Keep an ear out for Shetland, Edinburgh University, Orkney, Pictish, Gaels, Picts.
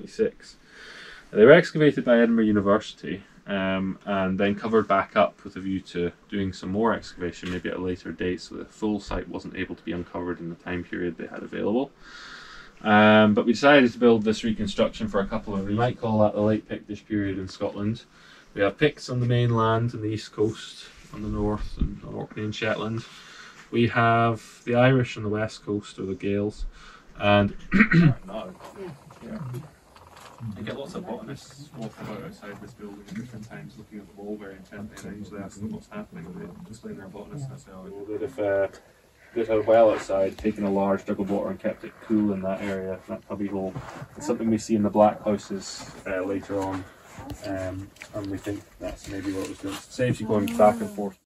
1876. They were excavated by Edinburgh University and then covered back up with a view to doing some more excavation, maybe at a later date, so the full site wasn't able to be uncovered in the time period they had available. But we decided to build this reconstruction for a couple of, we might call that the late Pictish period in Scotland. We have Picts on the mainland and the east coast, on the north, and on Orkney and Shetland. We have the Irish on the west coast, or the Gaels, and I get lots of botanists walking about outside this building at different times, looking at the wall very intently, and I usually ask them what's happening, and they explain their botanist, and I say, oh, they'd have a well outside, taken a large jug of water and kept it cool in that area, that cubby hole. It's something we see in the black houses later on, and we think that's maybe what it was doing. It saves you going back and forth.